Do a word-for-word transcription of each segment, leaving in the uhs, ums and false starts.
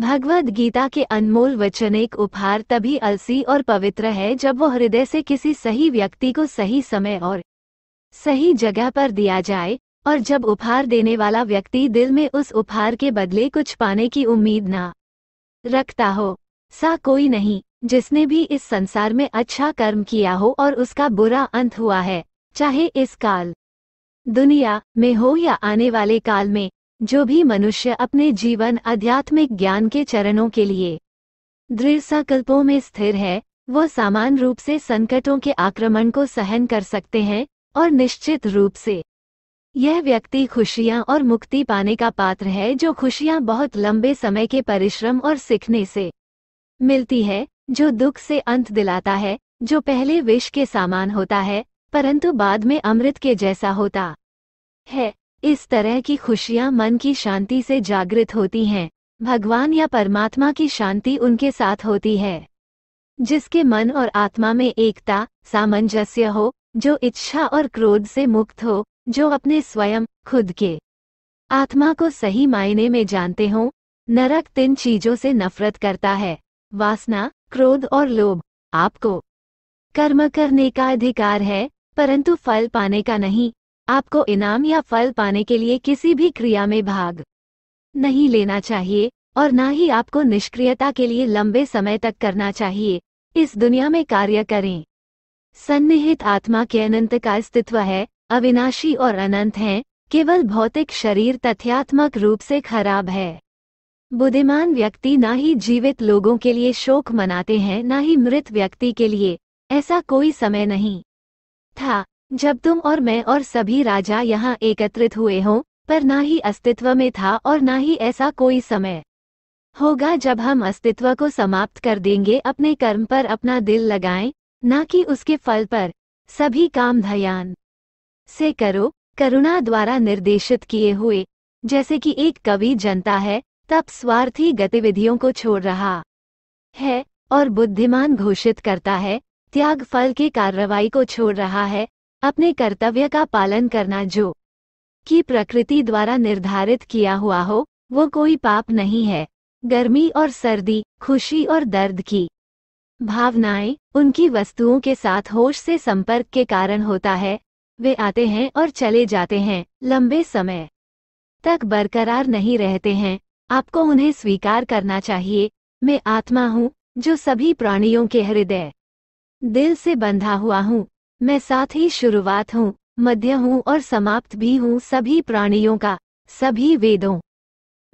भगवद गीता के अनमोल वचन एक उपहार तभी अलसी और पवित्र है जब वो हृदय से किसी सही व्यक्ति को सही समय और सही जगह पर दिया जाए, और जब उपहार देने वाला व्यक्ति दिल में उस उपहार के बदले कुछ पाने की उम्मीद ना रखता हो। सा कोई नहीं जिसने भी इस संसार में अच्छा कर्म किया हो और उसका बुरा अंत हुआ है, चाहे इस काल दुनिया में हो या आने वाले काल में। जो भी मनुष्य अपने जीवन आध्यात्मिक ज्ञान के चरणों के लिए दृढ़ संकल्पों में स्थिर है, वो सामान्य रूप से संकटों के आक्रमण को सहन कर सकते हैं, और निश्चित रूप से यह व्यक्ति खुशियां और मुक्ति पाने का पात्र है जो खुशियां बहुत लंबे समय के परिश्रम और सीखने से मिलती है, जो दुख से अंत दिलाता है, जो पहले विष के समान होता है परंतु बाद में अमृत के जैसा होता है। इस तरह की खुशियां मन की शांति से जागृत होती हैं। भगवान या परमात्मा की शांति उनके साथ होती है। जिसके मन और आत्मा में एकता सामंजस्य हो, जो इच्छा और क्रोध से मुक्त हो, जो अपने स्वयं खुद के आत्मा को सही मायने में जानते हों। नरक तीन चीजों से नफरत करता है, वासना, क्रोध और लोभ। आपको कर्म करने का अधिकार है परंतु फल पाने का नहीं। आपको इनाम या फल पाने के लिए किसी भी क्रिया में भाग नहीं लेना चाहिए, और ना ही आपको निष्क्रियता के लिए लंबे समय तक करना चाहिए। इस दुनिया में कार्य करें। सन्निहित आत्मा के अनंत का अस्तित्व है, अविनाशी और अनंत हैं। केवल भौतिक शरीर तथ्यात्मक रूप से खराब है। बुद्धिमान व्यक्ति ना ही जीवित लोगों के लिए शोक मनाते हैं, ना ही मृत व्यक्ति के लिए। ऐसा कोई समय नहीं था जब तुम और मैं और सभी राजा यहाँ एकत्रित हुए हों, पर ना ही अस्तित्व में था, और ना ही ऐसा कोई समय होगा जब हम अस्तित्व को समाप्त कर देंगे। अपने कर्म पर अपना दिल लगाएं, ना कि उसके फल पर। सभी काम ध्यान से करो, करुणा द्वारा निर्देशित किए हुए। जैसे कि एक कवि जनता है तब स्वार्थी गतिविधियों को छोड़ रहा है और बुद्धिमान घोषित करता है, त्याग फल की कार्रवाई को छोड़ रहा है, अपने कर्तव्य का पालन करना जो कि प्रकृति द्वारा निर्धारित किया हुआ हो, वो कोई पाप नहीं है। गर्मी और सर्दी, खुशी और दर्द की भावनाएं उनकी वस्तुओं के साथ होश से संपर्क के कारण होता है। वे आते हैं और चले जाते हैं, लंबे समय तक बरकरार नहीं रहते हैं। आपको उन्हें स्वीकार करना चाहिए। मैं आत्मा हूँ जो सभी प्राणियों के हृदय दिल से बंधा हुआ हूँ। मैं साथ ही शुरुआत हूँ, मध्य हूँ और समाप्त भी हूँ सभी प्राणियों का। सभी वेदों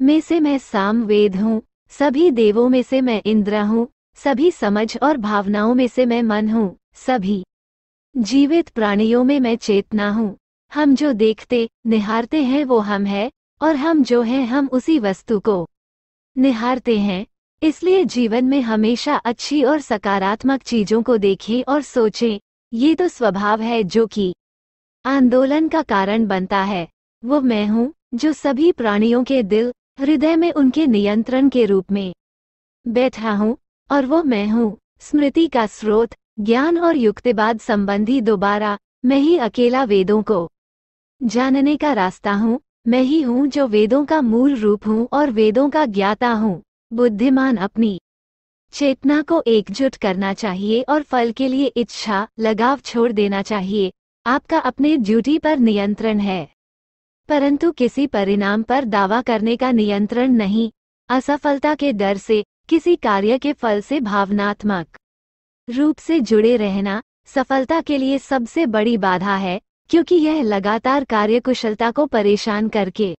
में से मैं सामवेद हूँ, सभी देवों में से मैं इंद्र हूँ, सभी समझ और भावनाओं में से मैं मन हूँ, सभी जीवित प्राणियों में मैं चेतना हूँ। हम जो देखते निहारते हैं वो हम है, और हम जो हैं हम उसी वस्तु को निहारते हैं। इसलिए जीवन में हमेशा अच्छी और सकारात्मक चीजों को देखें और सोचें। ये तो स्वभाव है जो कि आंदोलन का कारण बनता है। वो मैं हूँ जो सभी प्राणियों के दिल हृदय में उनके नियंत्रण के रूप में बैठा हूँ, और वो मैं हूँ स्मृति का स्रोत, ज्ञान और युक्तिवाद संबंधी। दोबारा मैं ही अकेला वेदों को जानने का रास्ता हूँ। मैं ही हूँ जो वेदों का मूल रूप हूँ और वेदों का ज्ञाता हूँ। बुद्धिमान अपनी चेतना को एकजुट करना चाहिए और फल के लिए इच्छा लगाव छोड़ देना चाहिए। आपका अपने ड्यूटी पर नियंत्रण है परंतु किसी परिणाम पर दावा करने का नियंत्रण नहीं। असफलता के डर से किसी कार्य के फल से भावनात्मक रूप से जुड़े रहना सफलता के लिए सबसे बड़ी बाधा है, क्योंकि यह लगातार कार्यकुशलता को परेशान करके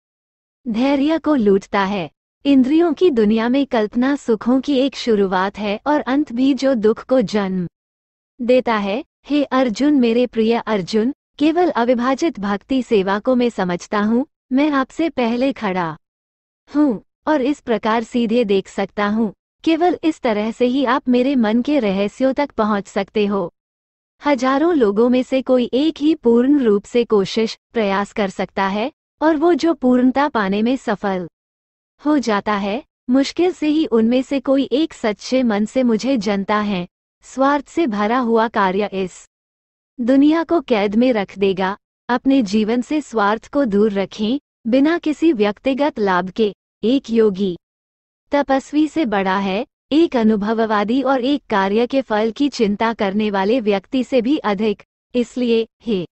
धैर्य को लूटता है। इंद्रियों की दुनिया में कल्पना सुखों की एक शुरुआत है और अंत भी, जो दुख को जन्म देता है। हे अर्जुन, मेरे प्रिय अर्जुन, केवल अविभाजित भक्ति सेवा को मैं समझता हूँ। मैं आपसे पहले खड़ा हूँ और इस प्रकार सीधे देख सकता हूँ। केवल इस तरह से ही आप मेरे मन के रहस्यों तक पहुँच सकते हो। हजारों लोगों में से कोई एक ही पूर्ण रूप से कोशिश प्रयास कर सकता है, और वो जो पूर्णता पाने में सफल हो जाता है, मुश्किल से ही उनमें से कोई एक सच्चे मन से मुझे जनता है। स्वार्थ से भरा हुआ कार्य इस दुनिया को कैद में रख देगा। अपने जीवन से स्वार्थ को दूर रखें। बिना किसी व्यक्तिगत लाभ के एक योगी तपस्वी से बड़ा है, एक अनुभववादी और एक कार्य के फल की चिंता करने वाले व्यक्ति से भी अधिक। इसलिए हे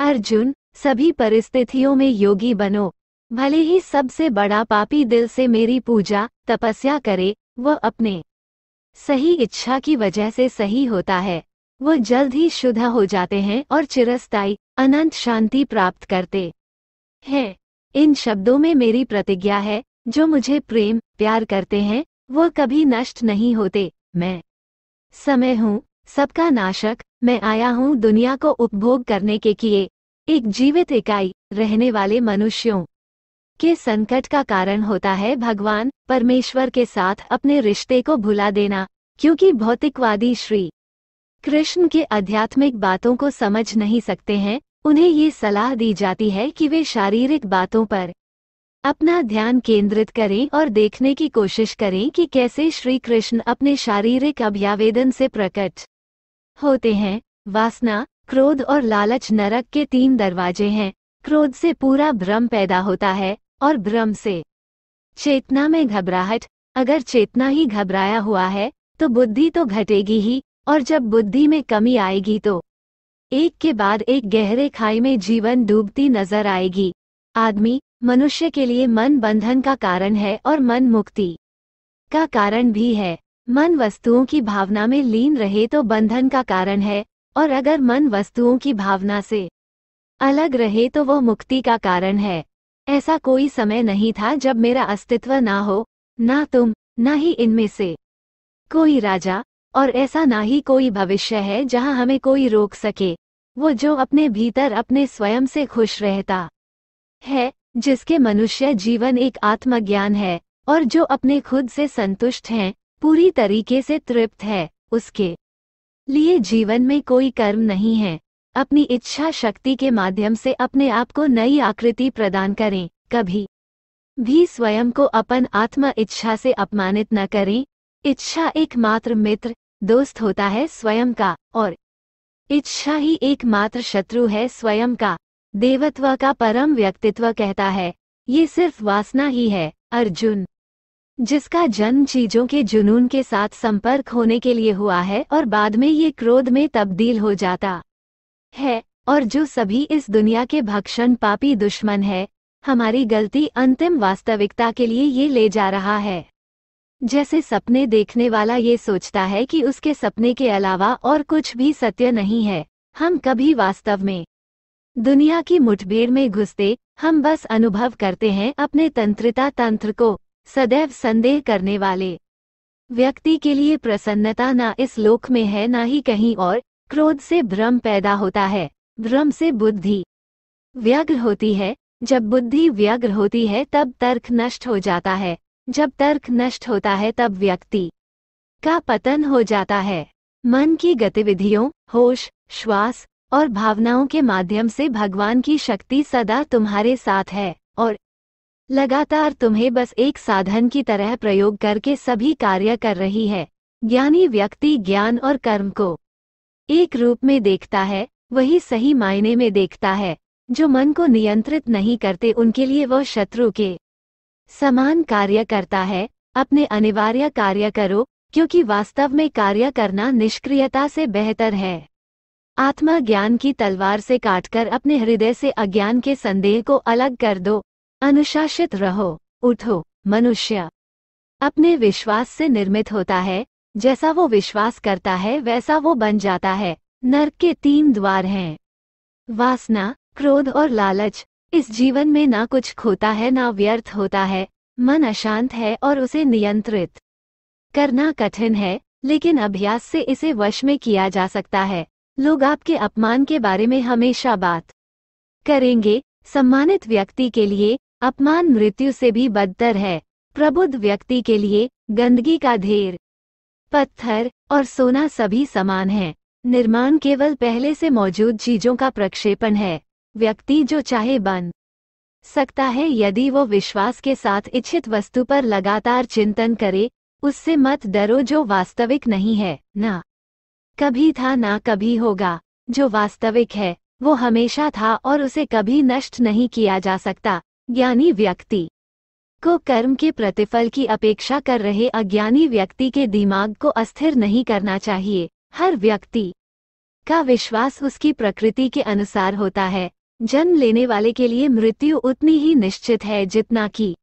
अर्जुन, सभी परिस्थितियों में योगी बनो। भले ही सबसे बड़ा पापी दिल से मेरी पूजा तपस्या करे, वह अपने सही इच्छा की वजह से सही होता है। वह जल्द ही शुद्ध हो जाते हैं और चिरस्थायी अनंत शांति प्राप्त करते हैं। इन शब्दों में मेरी प्रतिज्ञा है, जो मुझे प्रेम प्यार करते हैं वह कभी नष्ट नहीं होते। मैं समय हूँ, सबका नाशक। मैं आया हूँ दुनिया को उपभोग करने के किए। एक जीवित इकाई रहने वाले मनुष्यों के संकट का कारण होता है भगवान परमेश्वर के साथ अपने रिश्ते को भुला देना, क्योंकि भौतिकवादी श्री कृष्ण के आध्यात्मिक बातों को समझ नहीं सकते हैं। उन्हें ये सलाह दी जाती है कि वे शारीरिक बातों पर अपना ध्यान केंद्रित करें और देखने की कोशिश करें कि कैसे श्री कृष्ण अपने शारीरिक अभ्यावेदन से प्रकट होते हैं। वासना, क्रोध और लालच नरक के तीन दरवाजे हैं। क्रोध से पूरा भ्रम पैदा होता है और भ्रम से चेतना में घबराहट। अगर चेतना ही घबराया हुआ है तो बुद्धि तो घटेगी ही, और जब बुद्धि में कमी आएगी तो एक के बाद एक गहरे खाई में जीवन डूबती नजर आएगी। आदमी मनुष्य के लिए मन बंधन का कारण है और मन मुक्ति का कारण भी है। मन वस्तुओं की भावना में लीन रहे तो बंधन का कारण है, और अगर मन वस्तुओं की भावना से अलग रहे तो वो मुक्ति का कारण है। ऐसा कोई समय नहीं था जब मेरा अस्तित्व ना हो, ना तुम, ना ही इनमें से कोई राजा, और ऐसा ना ही कोई भविष्य है जहां हमें कोई रोक सके। वो जो अपने भीतर अपने स्वयं से खुश रहता है, जिसके मनुष्य जीवन एक आत्मज्ञान है, और जो अपने खुद से संतुष्ट हैं, पूरी तरीके से तृप्त है, उसके लिए जीवन में कोई कर्म नहीं है। अपनी इच्छा शक्ति के माध्यम से अपने आप को नई आकृति प्रदान करें। कभी भी स्वयं को अपन आत्म इच्छा से अपमानित न करें। इच्छा एकमात्र मित्र दोस्त होता है स्वयं का, और इच्छा ही एकमात्र शत्रु है स्वयं का। देवत्व का परम व्यक्तित्व कहता है ये सिर्फ वासना ही है। अर्जुन, जिसका जन्म चीजों के जुनून के साथ संपर्क होने के लिए हुआ है और बाद में ये क्रोध में तब्दील हो जाता है, और जो सभी इस दुनिया के भक्षण पापी दुश्मन है, हमारी गलती अंतिम वास्तविकता के लिए ये ले जा रहा है। जैसे सपने देखने वाला ये सोचता है कि उसके सपने के अलावा और कुछ भी सत्य नहीं है, हम कभी वास्तव में दुनिया की मुठभेड़ में घुसते, हम बस अनुभव करते हैं अपने तंत्रिता तंत्र को। सदैव संदेह करने वाले व्यक्ति के लिए प्रसन्नता ना इस लोक में है ना ही कहीं और। क्रोध से भ्रम पैदा होता है, भ्रम से बुद्धि व्यग्र होती है। जब बुद्धि व्यग्र होती है तब तर्क नष्ट हो जाता है, जब तर्क नष्ट होता है तब व्यक्ति का पतन हो जाता है। मन की गतिविधियों, होश, श्वास और भावनाओं के माध्यम से भगवान की शक्ति सदा तुम्हारे साथ है, और लगातार तुम्हें बस एक साधन की तरह प्रयोग करके सभी कार्य कर रही है। ज्ञानी व्यक्ति ज्ञान और कर्म को एक रूप में देखता है, वही सही मायने में देखता है। जो मन को नियंत्रित नहीं करते उनके लिए वह शत्रु के समान कार्य करता है। अपने अनिवार्य कार्य करो, क्योंकि वास्तव में कार्य करना निष्क्रियता से बेहतर है। आत्मज्ञान की तलवार से काटकर अपने हृदय से अज्ञान के संदेह को अलग कर दो। अनुशासित रहो, उठो। मनुष्य अपने विश्वास से निर्मित होता है, जैसा वो विश्वास करता है वैसा वो बन जाता है। नर्क के तीन द्वार हैं, वासना, क्रोध और लालच। इस जीवन में ना कुछ खोता है ना व्यर्थ होता है। मन अशांत है और उसे नियंत्रित करना कठिन है, लेकिन अभ्यास से इसे वश में किया जा सकता है। लोग आपके अपमान के बारे में हमेशा बात करेंगे। सम्मानित व्यक्ति के लिए अपमान मृत्यु से भी बदतर है। प्रबुद्ध व्यक्ति के लिए गंदगी का ढेर, पत्थर और सोना सभी समान हैं। निर्माण केवल पहले से मौजूद चीजों का प्रक्षेपण है। व्यक्ति जो चाहे बन सकता है यदि वो विश्वास के साथ इच्छित वस्तु पर लगातार चिंतन करे। उससे मत डरो जो वास्तविक नहीं है, ना कभी था ना कभी होगा। जो वास्तविक है वो हमेशा था और उसे कभी नष्ट नहीं किया जा सकता। ज्ञानी व्यक्ति को कर्म के प्रतिफल की अपेक्षा कर रहे अज्ञानी व्यक्ति के दिमाग को अस्थिर नहीं करना चाहिए। हर व्यक्ति का विश्वास उसकी प्रकृति के अनुसार होता है। जन्म लेने वाले के लिए मृत्यु उतनी ही निश्चित है जितना कि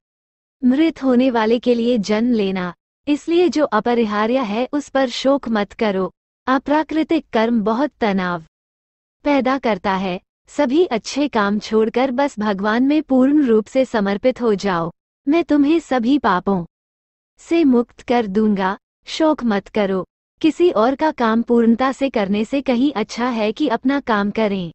मृत होने वाले के लिए जन्म लेना। इसलिए जो अपरिहार्य है उस पर शोक मत करो। अप्राकृतिक कर्म बहुत तनाव पैदा करता है। सभी अच्छे काम छोड़कर बस भगवान में पूर्ण रूप से समर्पित हो जाओ। मैं तुम्हें सभी पापों से मुक्त कर दूंगा। शोक मत करो। किसी और का काम पूर्णता से करने से कहीं अच्छा है कि अपना काम करें,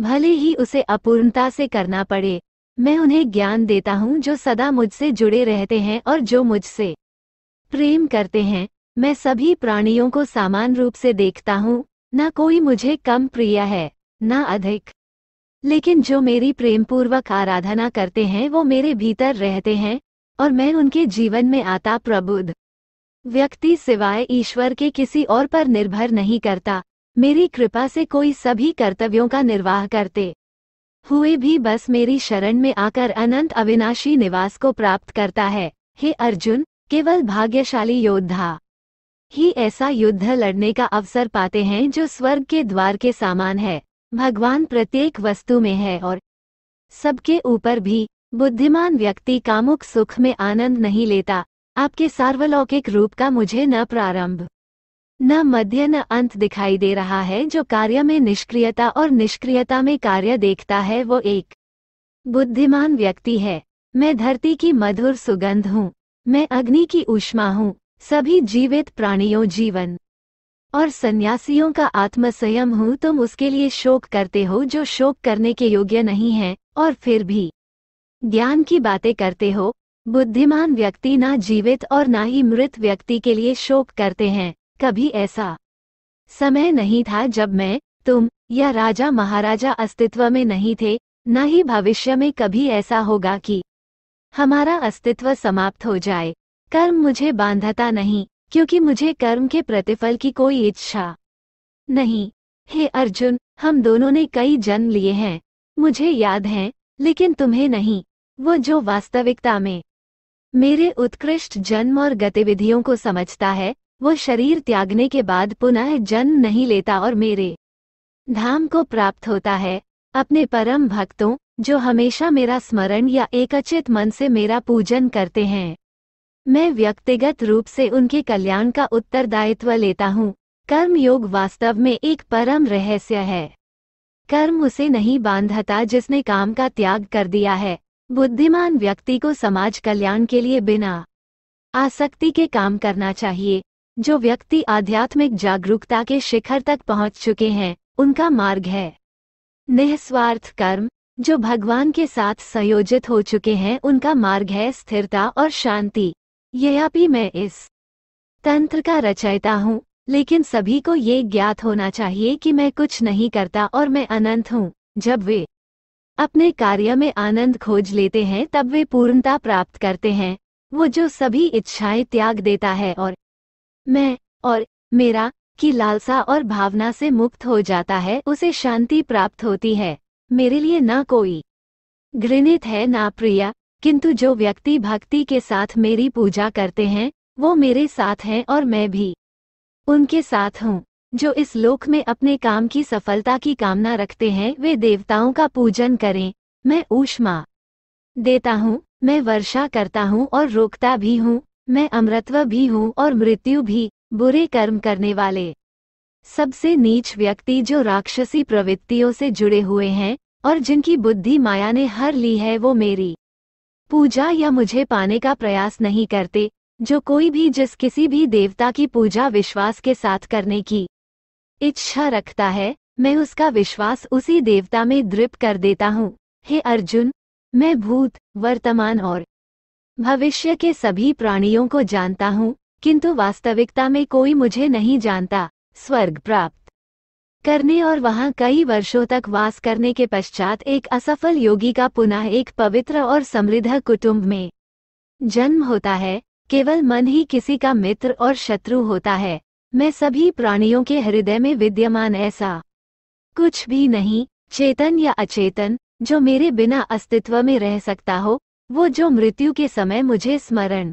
भले ही उसे अपूर्णता से करना पड़े। मैं उन्हें ज्ञान देता हूँ जो सदा मुझसे जुड़े रहते हैं और जो मुझसे प्रेम करते हैं। मैं सभी प्राणियों को समान रूप से देखता हूँ। न कोई मुझे कम प्रिय है न अधिक, लेकिन जो मेरी प्रेमपूर्वक आराधना करते हैं वो मेरे भीतर रहते हैं और मैं उनके जीवन में आता। प्रबुद्ध व्यक्ति सिवाय ईश्वर के किसी और पर निर्भर नहीं करता। मेरी कृपा से कोई सभी कर्तव्यों का निर्वाह करते हुए भी बस मेरी शरण में आकर अनंत अविनाशी निवास को प्राप्त करता है। हे अर्जुन, केवल भाग्यशाली योद्धा ही ऐसा युद्ध लड़ने का अवसर पाते हैं जो स्वर्ग के द्वार के समान है। भगवान प्रत्येक वस्तु में है और सबके ऊपर भी। बुद्धिमान व्यक्ति कामुक सुख में आनंद नहीं लेता। आपके सार्वलौकिक रूप का मुझे न प्रारंभ न मध्य न अंत दिखाई दे रहा है। जो कार्य में निष्क्रियता और निष्क्रियता में कार्य देखता है वो एक बुद्धिमान व्यक्ति है। मैं धरती की मधुर सुगंध हूँ। मैं अग्नि की ऊष्मा हूँ। सभी जीवित प्राणियों, जीवन और सन्यासियों का आत्मसंयम हूँ। तुम उसके लिए शोक करते हो जो शोक करने के योग्य नहीं है, और फिर भी ज्ञान की बातें करते हो। बुद्धिमान व्यक्ति ना जीवित और ना ही मृत व्यक्ति के लिए शोक करते हैं। कभी ऐसा समय नहीं था जब मैं, तुम या राजा महाराजा अस्तित्व में नहीं थे। ना ही भविष्य में कभी ऐसा होगा कि हमारा अस्तित्व समाप्त हो जाए। कर्म मुझे बांधता नहीं, क्योंकि मुझे कर्म के प्रतिफल की कोई इच्छा नहीं। हे अर्जुन, हम दोनों ने कई जन्म लिए हैं, मुझे याद हैं, लेकिन तुम्हें नहीं। वो जो वास्तविकता में मेरे उत्कृष्ट जन्म और गतिविधियों को समझता है वो शरीर त्यागने के बाद पुनः जन्म नहीं लेता और मेरे धाम को प्राप्त होता है। अपने परम भक्तों जो हमेशा मेरा स्मरण या एकचित मन से मेरा पूजन करते हैं, मैं व्यक्तिगत रूप से उनके कल्याण का उत्तरदायित्व लेता हूँ। कर्म योग वास्तव में एक परम रहस्य है। कर्म उसे नहीं बांधता जिसने काम का त्याग कर दिया है। बुद्धिमान व्यक्ति को समाज कल्याण के लिए बिना आसक्ति के काम करना चाहिए। जो व्यक्ति आध्यात्मिक जागरूकता के शिखर तक पहुँच चुके हैं उनका मार्ग है निःस्वार्थ कर्म। जो भगवान के साथ संयोजित हो चुके हैं उनका मार्ग है स्थिरता और शांति। यद्यपि मैं इस तंत्र का रचयिता हूँ, लेकिन सभी को ये ज्ञात होना चाहिए कि मैं कुछ नहीं करता और मैं अनंत हूँ। जब वे अपने कार्य में आनंद खोज लेते हैं तब वे पूर्णता प्राप्त करते हैं। वो जो सभी इच्छाएं त्याग देता है और मैं और मेरा की लालसा और भावना से मुक्त हो जाता है उसे शांति प्राप्त होती है। मेरे लिए ना कोई घृणित है ना प्रिय, किंतु जो व्यक्ति भक्ति के साथ मेरी पूजा करते हैं वो मेरे साथ हैं और मैं भी उनके साथ हूँ। जो इस लोक में अपने काम की सफलता की कामना रखते हैं वे देवताओं का पूजन करें। मैं ऊष्मा देता हूँ, मैं वर्षा करता हूँ और रोकता भी हूँ। मैं अमृतत्व भी हूँ और मृत्यु भी। बुरे कर्म करने वाले सबसे नीच व्यक्ति जो राक्षसी प्रवृत्तियों से जुड़े हुए हैं और जिनकी बुद्धि माया ने हर ली है वो मेरी पूजा या मुझे पाने का प्रयास नहीं करते। जो कोई भी जिस किसी भी देवता की पूजा विश्वास के साथ करने की इच्छा रखता है मैं उसका विश्वास उसी देवता में दृढ़ कर देता हूँ। हे अर्जुन, मैं भूत वर्तमान और भविष्य के सभी प्राणियों को जानता हूँ, किंतु वास्तविकता में कोई मुझे नहीं जानता। स्वर्ग प्राप्त करने और वहां कई वर्षों तक वास करने के पश्चात एक असफल योगी का पुनः एक पवित्र और समृद्ध कुटुंब में जन्म होता है। केवल मन ही किसी का मित्र और शत्रु होता है। मैं सभी प्राणियों के हृदय में विद्यमान ऐसा कुछ भी नहीं, चेतन या अचेतन, जो मेरे बिना अस्तित्व में रह सकता हो। वो जो मृत्यु के समय मुझे स्मरण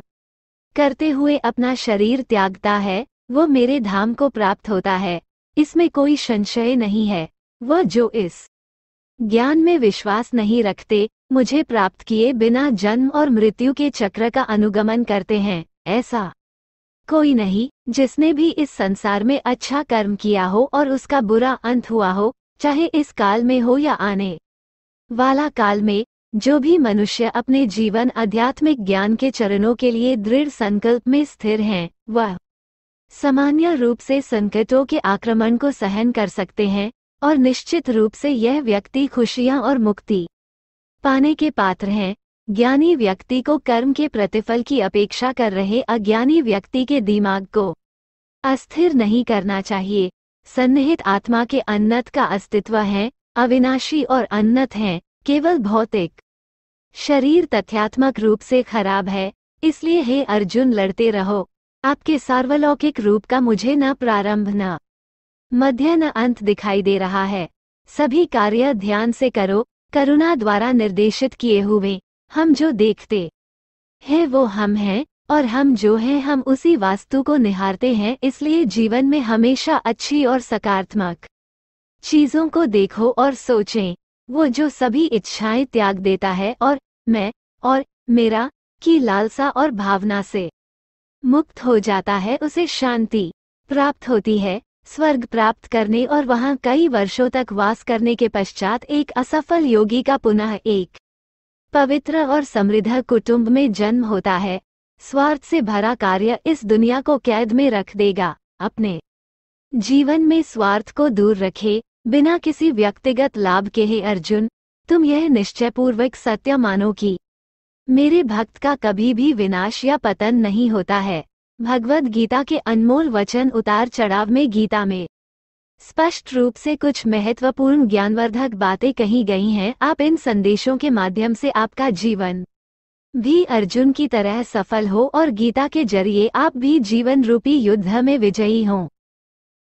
करते हुए अपना शरीर त्यागता है वो मेरे धाम को प्राप्त होता है, इसमें कोई संशय नहीं है। वह जो इस ज्ञान में विश्वास नहीं रखते, मुझे प्राप्त किए बिना जन्म और मृत्यु के चक्र का अनुगमन करते हैं। ऐसा कोई नहीं जिसने भी इस संसार में अच्छा कर्म किया हो और उसका बुरा अंत हुआ हो, चाहे इस काल में हो या आने वाला काल में। जो भी मनुष्य अपने जीवन आध्यात्मिक ज्ञान के चरणों के लिए दृढ़ संकल्प में स्थिर हैं, वह सामान्य रूप से संकटों के आक्रमण को सहन कर सकते हैं, और निश्चित रूप से यह व्यक्ति खुशियां और मुक्ति पाने के पात्र हैं। ज्ञानी व्यक्ति को कर्म के प्रतिफल की अपेक्षा कर रहे अज्ञानी व्यक्ति के दिमाग को अस्थिर नहीं करना चाहिए। सन्निहित आत्मा के अनंत का अस्तित्व है, अविनाशी और अनंत है। केवल भौतिक शरीर तथ्यात्मक रूप से खराब है, इसलिए हे अर्जुन लड़ते रहो। आपके सार्वलौकिक रूप का मुझे न प्रारंभ न मध्य न अंत दिखाई दे रहा है। सभी कार्य ध्यान से करो, करुणा द्वारा निर्देशित किए हुए। हम जो देखते हैं वो हम हैं, और हम जो हैं हम उसी वास्तु को निहारते हैं। इसलिए जीवन में हमेशा अच्छी और सकारात्मक चीज़ों को देखो और सोचें। वो जो सभी इच्छाएं त्याग देता है और मैं और मेरा की लालसा और भावना से मुक्त हो जाता है, उसे शांति प्राप्त होती है। स्वर्ग प्राप्त करने और वहां कई वर्षों तक वास करने के पश्चात एक असफल योगी का पुनः एक पवित्र और समृद्ध कुटुंब में जन्म होता है। स्वार्थ से भरा कार्य इस दुनिया को कैद में रख देगा। अपने जीवन में स्वार्थ को दूर रखे बिना किसी व्यक्तिगत लाभ के। हे अर्जुन, तुम यह निश्चयपूर्वक सत्य मानो कि मेरे भक्त का कभी भी विनाश या पतन नहीं होता है। भगवद गीता के अनमोल वचन उतार चढ़ाव में गीता में स्पष्ट रूप से कुछ महत्वपूर्ण ज्ञानवर्धक बातें कही गई हैं। आप इन संदेशों के माध्यम से आपका जीवन भी अर्जुन की तरह सफल हो और गीता के जरिए आप भी जीवन रूपी युद्ध में विजयी हों।